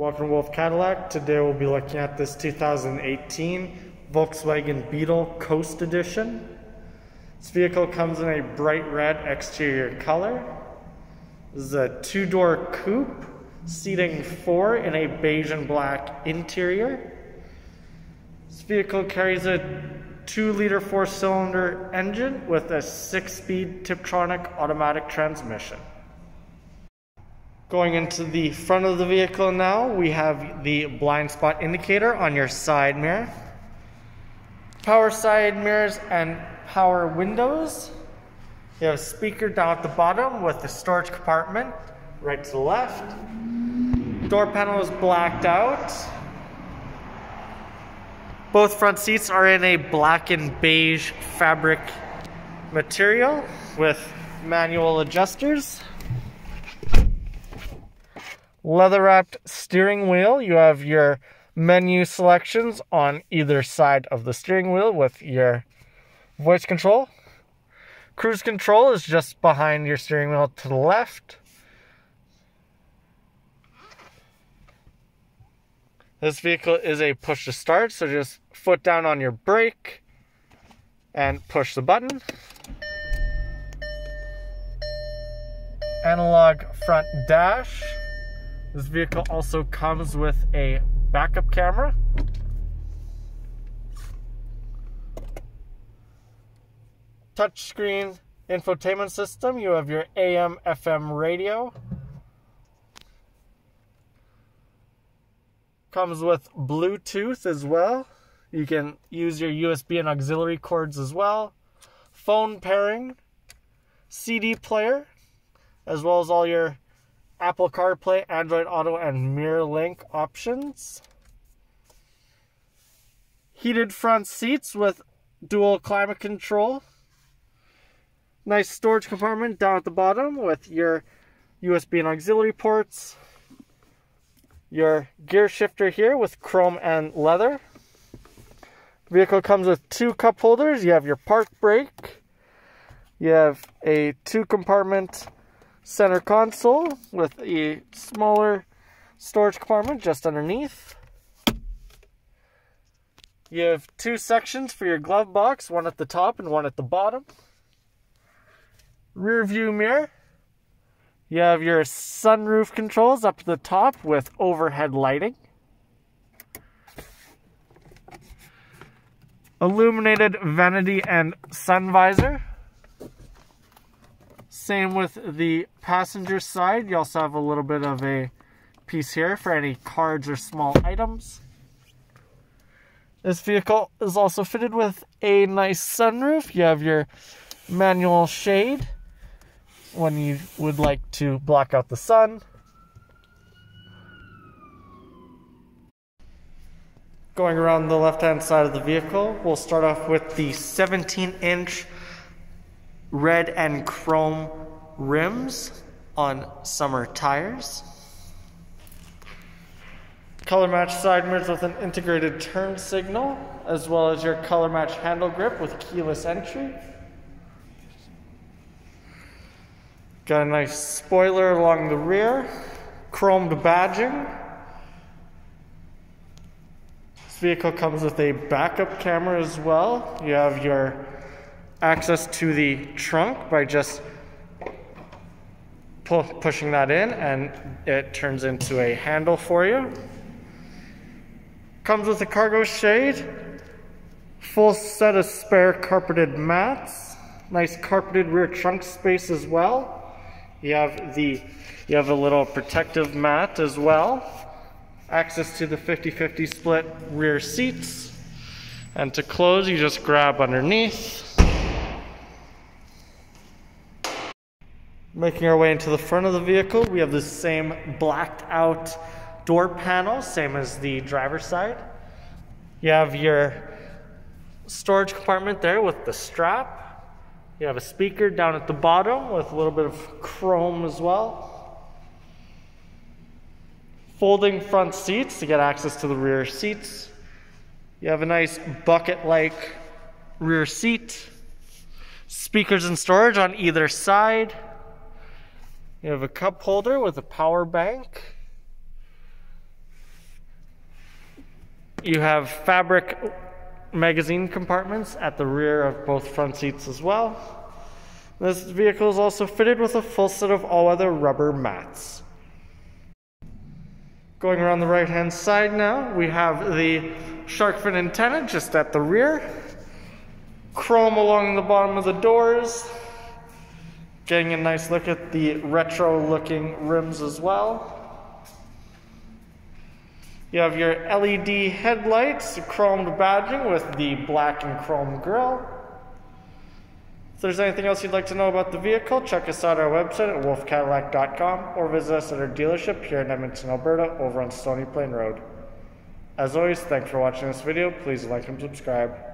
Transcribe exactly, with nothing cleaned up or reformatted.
Welcome to Wolfe Cadillac. Today we'll be looking at this two thousand eighteen Volkswagen Beetle Coast Edition. This vehicle comes in a bright red exterior color. This is a two-door coupe, seating four in a beige and black interior. This vehicle carries a two-liter four-cylinder engine with a six-speed Tiptronic automatic transmission. Going into the front of the vehicle now, we have the blind spot indicator on your side mirror, power side mirrors and power windows. You have a speaker down at the bottom with the storage compartment right to the left. Door panel is blacked out. Both front seats are in a black and beige fabric material with manual adjusters. Leather-wrapped steering wheel. You have your menu selections on either side of the steering wheel with your voice control. Cruise control is just behind your steering wheel to the left. This vehicle is a push to start, so just foot down on your brake and push the button. Analog front dash. This vehicle also comes with a backup camera. Touchscreen infotainment system. You have your A M F M radio. Comes with Bluetooth as well. You can use your U S B and auxiliary cords as well. Phone pairing, C D player, as well as all your Apple CarPlay, Android Auto, and MirrorLink options. Heated front seats with dual climate control. Nice storage compartment down at the bottom with your U S B and auxiliary ports. Your gear shifter here with chrome and leather. Vehicle comes with two cup holders. You have your park brake. You have a two compartment center console with a smaller storage compartment just underneath. You have two sections for your glove box, one at the top and one at the bottom. Rear view mirror. You have your sunroof controls up at the top with overhead lighting. Illuminated vanity and sun visor. Same with the passenger side. You also have a little bit of a piece here for any cards or small items. This vehicle is also fitted with a nice sunroof. You have your manual shade when you would like to block out the sun. Going around the left-hand side of the vehicle, we'll start off with the seventeen inch red and chrome rims on summer tires. Color match side mirrors with an integrated turn signal, as well as your color match handle grip with keyless entry. Got a nice spoiler along the rear, chromed badging. This vehicle comes with a backup camera as well. You have your access to the trunk by just pu pushing that in and it turns into a handle for you. Comes with a cargo shade, full set of spare carpeted mats, nice carpeted rear trunk space as well. You have the you have a little protective mat as well. Access to the fifty fifty split rear seats. And to close, you just grab underneath. Making our way into the front of the vehicle, we have the same blacked out door panel, same as the driver's side. You have your storage compartment there with the strap. You have a speaker down at the bottom with a little bit of chrome as well. Folding front seats to get access to the rear seats. You have a nice bucket-like rear seat. Speakers and storage on either side. You have a cup holder with a power bank. You have fabric magazine compartments at the rear of both front seats as well. This vehicle is also fitted with a full set of all-weather rubber mats. Going around the right-hand side now, we have the shark fin antenna just at the rear. Chrome along the bottom of the doors. Getting a nice look at the retro-looking rims as well. You have your L E D headlights, chromed badging with the black and chrome grille. If there's anything else you'd like to know about the vehicle, check us out on our website at wolfe cadillac dot com or visit us at our dealership here in Edmonton, Alberta, over on Stony Plain Road. As always, thanks for watching this video. Please like and subscribe.